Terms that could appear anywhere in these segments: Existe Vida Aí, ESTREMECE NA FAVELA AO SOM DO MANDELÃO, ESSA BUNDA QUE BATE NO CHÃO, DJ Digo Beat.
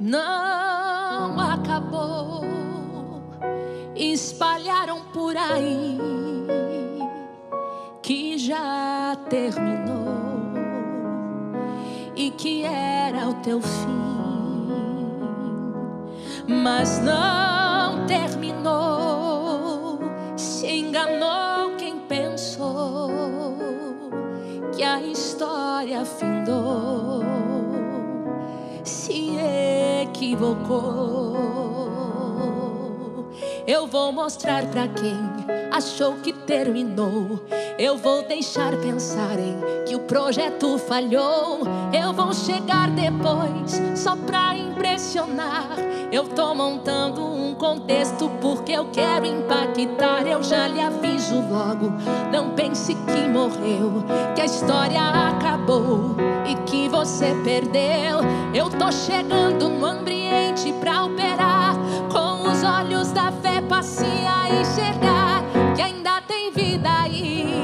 não acabou. Espalharam por aí que já terminou e que era o teu fim, mas não terminou. Se enganou quem pensou que a história findou, se equivocou. Eu vou mostrar pra quem achou que terminou. Eu vou deixar pensarem que o projeto falhou. Eu vou chegar depois só pra impressionar. Eu tô montando um contexto porque eu quero impactar. Eu já lhe aviso logo, não pense que morreu, que a história acabou e que você perdeu. Eu tô chegando no ambiente pra operar, com os olhos da fé passear e enxergar que ainda tem vida aí.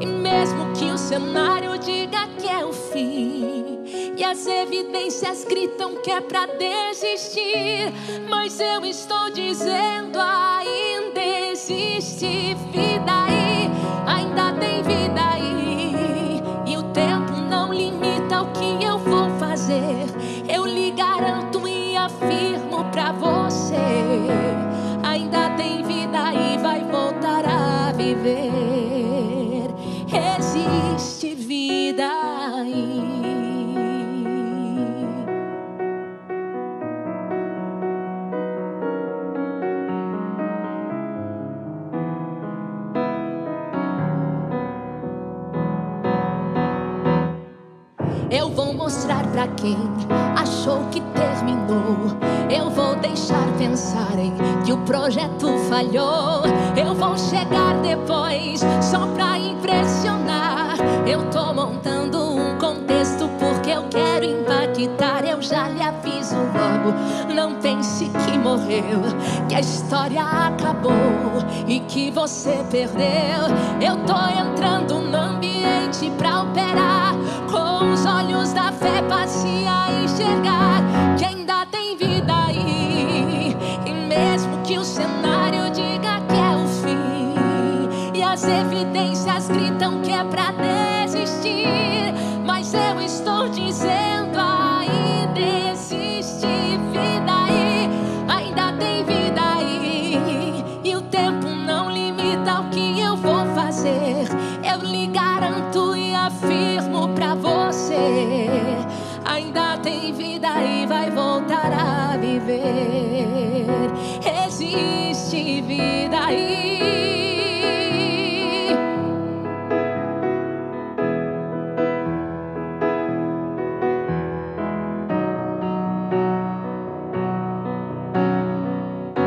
E mesmo que o cenário diga que é o fim e as evidências gritam que é pra desistir, mas eu estou dizendo ainda existe vida aí. Ainda tem vida aí, e o tempo não limita o que eu vou fazer. Eu lhe garanto e afirmo pra você, ainda tem vida aí, vai voltar a viver. Existe vida aí. Eu vou mostrar pra quem achou que terminou. Eu vou deixar pensarem que o projeto falhou. Eu vou chegar depois só pra impressionar. Eu tô montando um contexto porque eu quero impactar. Eu já lhe aviso logo, não pense que morreu, que a história acabou e que você perdeu. Eu tô entrando no ambiente pra operar, com os olhos da fé passear e enxergar que ainda tem vida aí. E mesmo que o cenário diga que é o fim e as evidências gritam que é pra desistir, mas eu estou dizendo ainda existe vida aí. Ainda tem vida aí, e o tempo não limita o que eu vou fazer. Eu lhe garanto e afirmo pra você, ainda tem vida e vai voltar a viver. Existe vida aí. Ainda tem vida.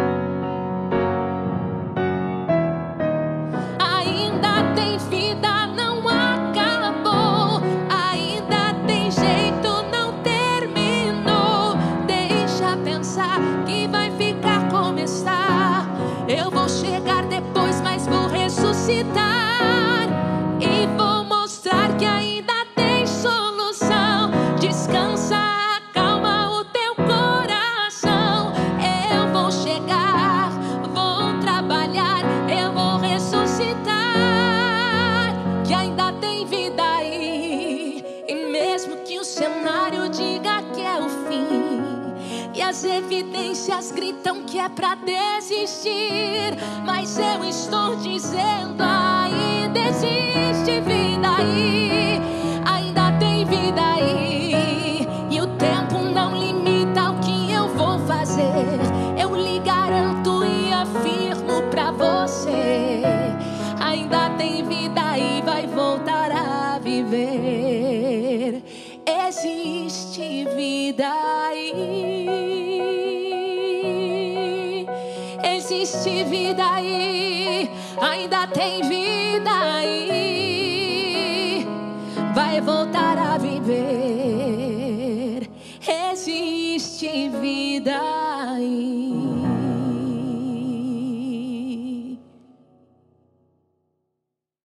Eu vou chegar depois, mas vou ressuscitar e vou mostrar que ainda tem solução. Descansa, acalma o teu coração. Eu vou chegar, vou trabalhar, eu vou ressuscitar, que ainda tem vida aí. E mesmo que o cenário diga que é o fim e as evidências gritam que é pra desistir, mas eu estou dizendo ainda existe vida aí. Ainda tem vida aí, e o tempo não limita o que eu vou fazer. Eu lhe garanto e afirmo pra você, ainda tem vida aí, vai voltar a viver. Existe vida aí. Existe vida aí. Ainda tem vida aí, vai voltar a viver. Existe vida aí.